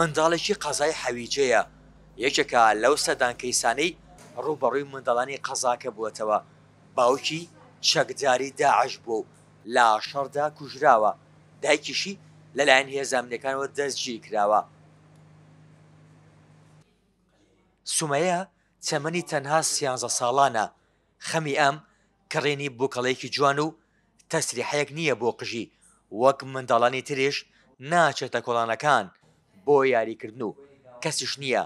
منداڵێکی قەزای حەویجەیە، یەکێکە لەو سەدانکەیسانەی ڕووبەڕووی منداڵانی قەزاکە بووەتەوە. باوکی چەکداری داعش بوو، لە شەڕدا کوژراوە، دایکیشی لەلایەن هێزامنەکانەوە دەستگیر کراوە. سومەیە چەمەنی تەنها ١١ ساڵانە، خەمی ئەم کڕێنی بووکەڵەیەکی جوان و تەسریحەیەک نییە بۆ قژی، وەک منداڵانی ترێش ناچێتە کۆڵانەکان بۆ یاریکردن و کەسیش نییە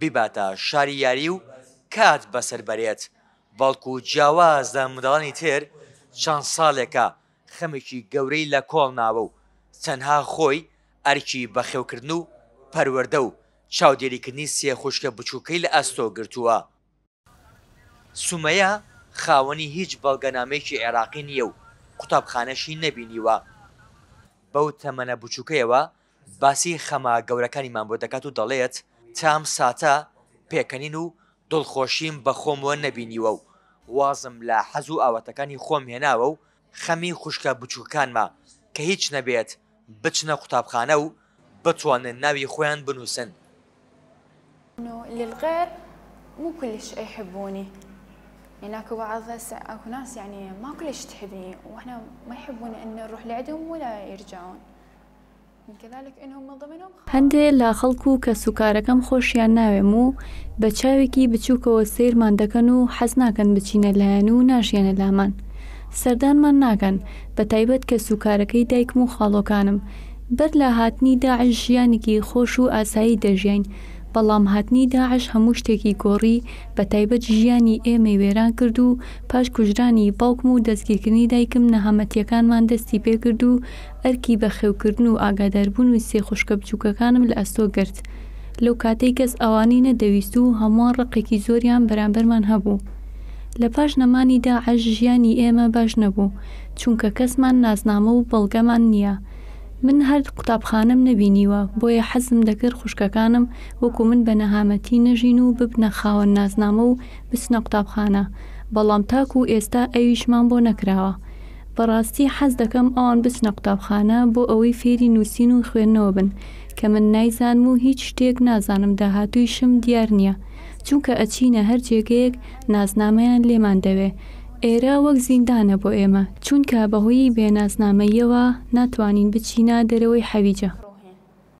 بیباتە شاری یاری و کات بەسەر بەرێت، بەڵکو جیاوازە منداڵانی تر چەند ساڵێکە خەمێکی گەورەی لە کۆڵ ناوە و تەنها خۆی ئەرکی بەخێوکردن و پەروەردە و چاودێریکردنی سێ خوشکە بچووکەی لە ئەستۆ گرتووە. سومەیە خاوەنی هیچ بەڵگەنامەیەکی عێراقی نییە و قوتابخانەشی نەبینیوە. بەو تەمەنە بچووکەیەوە باسی خەما گەورەکانیمان بۆ دەکات و دەڵێت تام ساتە پێکەنین و دڵخۆشیم بە خۆمەوە نەبینیوە و وازم لە حەز و ئاواتەکانی خۆم هێناوە و خەمی خوشکە بچووکانمە کە هیچ نەبێت بچنە قوتابخانە و بتوانن ناوی خۆیان بنووسن. للغير مو كلش يحبوني، يعني اكو بعض اكو ناس يعني ما كلش تحبني واحنا ما يحبون ان نروح لعندهم ولا يرجعون، من كذلك انهم من ضمنهم هندي لا خلقو كسكاركم خوشيان ناومو بچاويكي بچوكو سير ماندكنو حزناكن بچينه لانو ناشيان لامان سردان من ناكن بتايبت كسكاركي دايكمو خالوكانم برلا هاتني داعش يانكي خوشو اساي دجين بەڵام هاتنی داعش هەموو شتێکی گۆڕی بە تایبەت ژیانی ئێمەی وێران کرد و پاش کوژرانی باوکم و دەستگیرکردنی دایکم نەهامەتیەکانمان دەستی پێکرد و ئەرکی بەخێوکردن و ئاگاداربوون و سێ خوشکە بچووکەکانم لە ئەستۆ گرت. لەو کاتەی کەس ئەوانی نەدەویست و هەمووان ڕقێکی زۆریان بەرامبەرمان هەبوو. لە پاش نەمانی داعش ژیانی ئێمە باش نەبوو، چونکە کەسمان نازنامە و بەڵگەمان نییە. من هەر قوتابخانەم نەبینیوە، بۆیە حەزم دەکرد خوشکەکانم وەکو من بە نەهامەتی نەژین و ببنە خاوەن نازنامە و بچنە قوتابخانە، بەڵام تاکو ئێستا ئەویشمان بۆ نەکراوە. بەڕاستی حەز دەکەم ئەوان بچنە قوتابخانە بۆ ئەوەی فێری نووسین و خوێندنەوە بن کە من نایزانم و هیچ شتێک نازانم، داهاتوویشم دیار نییە، چونکە ئەچینە هەر جێگەیەک نازنامەیان لێمان دەوێ. ئێرە وەک زیندانە بۆ ئێمە، چونکە بەهۆی بێنازنامەیەوە ناتوانین بچینە دەرەوەی حەویجە.